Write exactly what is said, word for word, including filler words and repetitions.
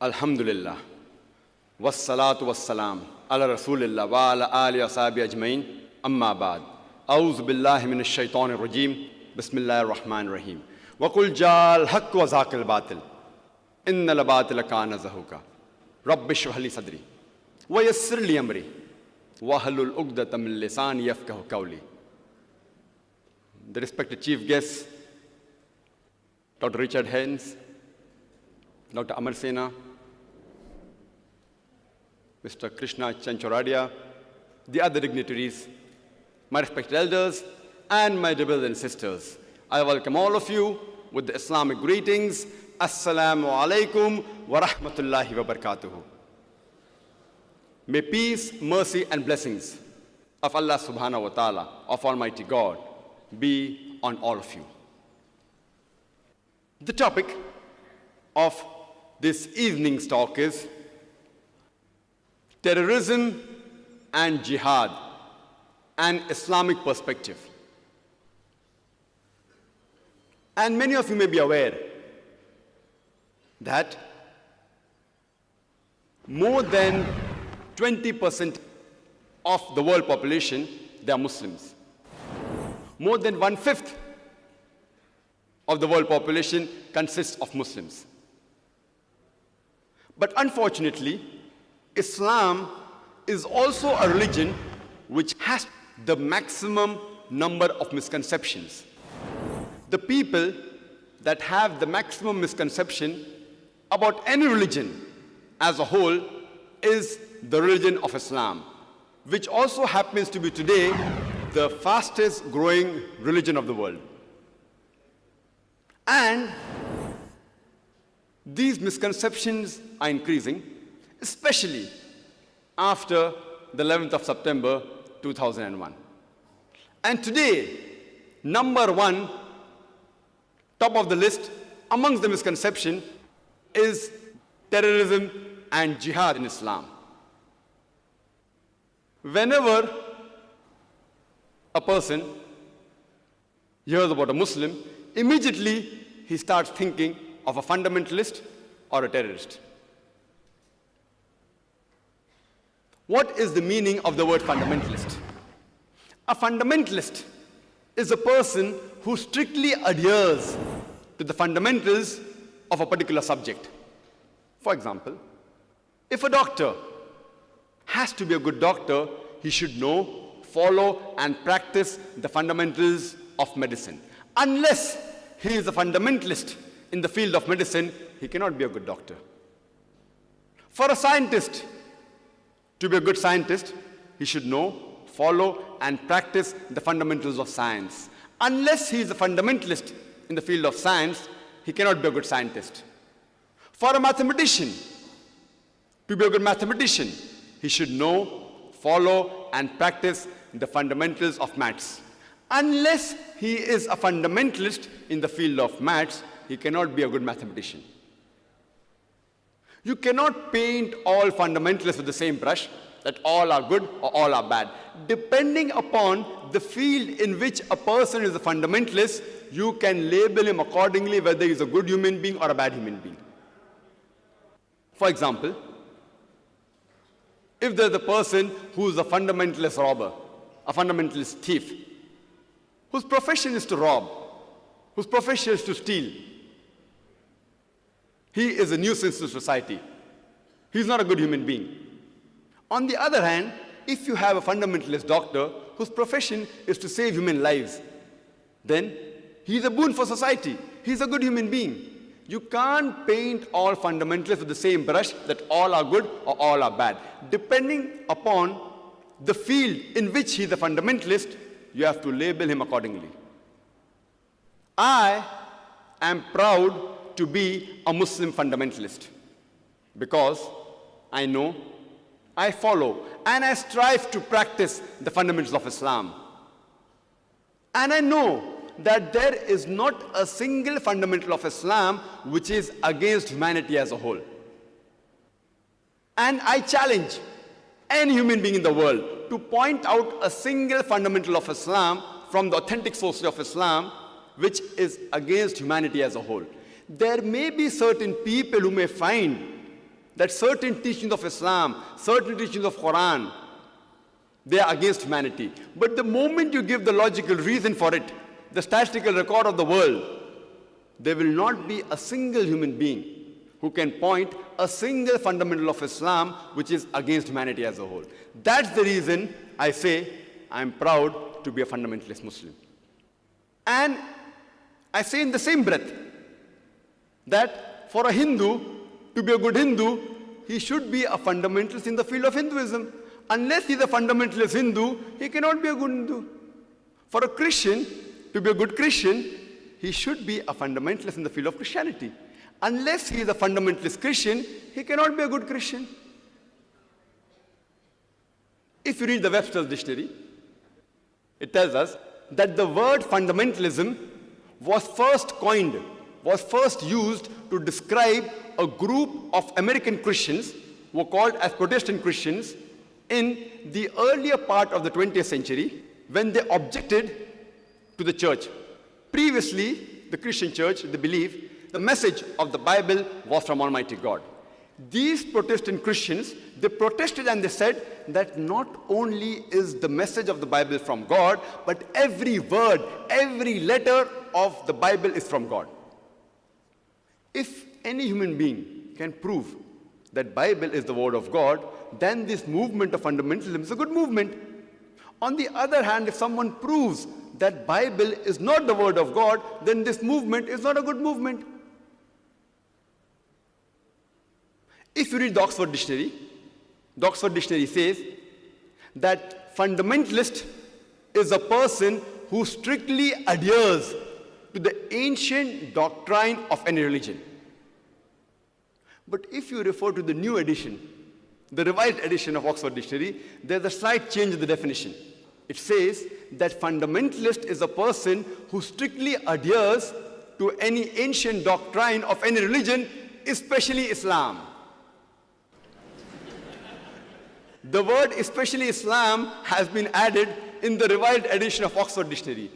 Alhamdulillah, wassalatu wassalam, ala rasulillah, wa ala alihi ashabi ajmain, amma ba'd. A'udhu billahi minash shaitanir rajim, bismillahir rahmanir rahim. Wa qul ja'al haqq wa zaqal batil, innal batila kana zahuqa, rabbi shrah li sadri, wa yassir li amri, wa halul uqdatan min lisani yafqahu qawli. The respected chief guests, Doctor Richard Hynes, Doctor Amar Sena, Mister Krishna Chanchoradia, the other dignitaries, my respected elders, and my brothers and sisters, I welcome all of you with the Islamic greetings. Assalamu alaikum wa rahmatullahi wa barakatuhu. May peace, mercy, and blessings of Allah subhanahu wa ta'ala, of Almighty God, be on all of you. The topic of this evening's talk is terrorism and jihad, an Islamic perspective. And many of you may be aware that more than twenty percent of the world population, they are Muslims. More than one-fifth of the world population consists of Muslims. But unfortunately, Islam is also a religion which has the maximum number of misconceptions. The people that have the maximum misconception about any religion as a whole is the religion of Islam, which also happens to be today the fastest growing religion of the world. And these misconceptions are increasing, especially after the eleventh of September two thousand one. And today, number one, top of the list, amongst the misconception, is terrorism and jihad in Islam. Whenever a person hears about a Muslim, immediately he starts thinking of a fundamentalist or a terrorist. What is the meaning of the word fundamentalist? A fundamentalist is a person who strictly adheres to the fundamentals of a particular subject. For example, if a doctor has to be a good doctor, he should know, follow, and practice the fundamentals of medicine. Unless he is a fundamentalist in the field of medicine, he cannot be a good doctor. For a scientist, to be a good scientist, he should know, follow, and practice the fundamentals of science. Unless he is a fundamentalist in the field of science, he cannot be a good scientist. For a mathematician, to be a good mathematician, he should know, follow, and practice the fundamentals of maths. Unless he is a fundamentalist in the field of maths, he cannot be a good mathematician. You cannot paint all fundamentalists with the same brush, that all are good or all are bad. Depending upon the field in which a person is a fundamentalist, you can label him accordingly, whether he's a good human being or a bad human being. For example, if there's a person who's a fundamentalist robber, a fundamentalist thief, whose profession is to rob, whose profession is to steal, he is a nuisance to society. He's not a good human being. On the other hand, if you have a fundamentalist doctor whose profession is to save human lives, then he's a boon for society. He's a good human being. You can't paint all fundamentalists with the same brush that all are good or all are bad. Depending upon the field in which he's a fundamentalist, you have to label him accordingly. I am proud to be a Muslim fundamentalist, because I know, I follow, and I strive to practice the fundamentals of Islam. And I know that there is not a single fundamental of Islam which is against humanity as a whole. And I challenge any human being in the world to point out a single fundamental of Islam from the authentic sources of Islam which is against humanity as a whole. There may be certain people who may find that certain teachings of Islam, certain teachings of Quran, they are against humanity. But the moment you give the logical reason for it, the statistical record of the world, there will not be a single human being who can point a single fundamental of Islam which is against humanity as a whole. That's the reason I say I'm proud to be a fundamentalist Muslim. And I say in the same breath that for a Hindu, to be a good Hindu, he should be a fundamentalist in the field of Hinduism. Unless he's a fundamentalist Hindu, he cannot be a good Hindu. For a Christian, to be a good Christian, he should be a fundamentalist in the field of Christianity. Unless he is a fundamentalist Christian, he cannot be a good Christian. If you read the Webster's dictionary, it tells us that the word fundamentalism was first coined, was first used to describe a group of American Christians who were called as Protestant Christians in the earlier part of the twentieth century when they objected to the church. Previously, the Christian church, they believed, the message of the Bible was from Almighty God. These Protestant Christians, they protested and they said that not only is the message of the Bible from God, but every word, every letter of the Bible is from God. If any human being can prove that Bible is the word of God, then this movement of fundamentalism is a good movement. On the other hand, if someone proves that Bible is not the word of God, then this movement is not a good movement. If you read the Oxford Dictionary, the Oxford Dictionary says that fundamentalist is a person who strictly adheres to the ancient doctrine of any religion. But if you refer to the new edition, the revised edition of Oxford Dictionary, there's a slight change in the definition. It says that fundamentalist is a person who strictly adheres to any ancient doctrine of any religion, especially Islam. The word especially Islam has been added in the revised edition of Oxford Dictionary.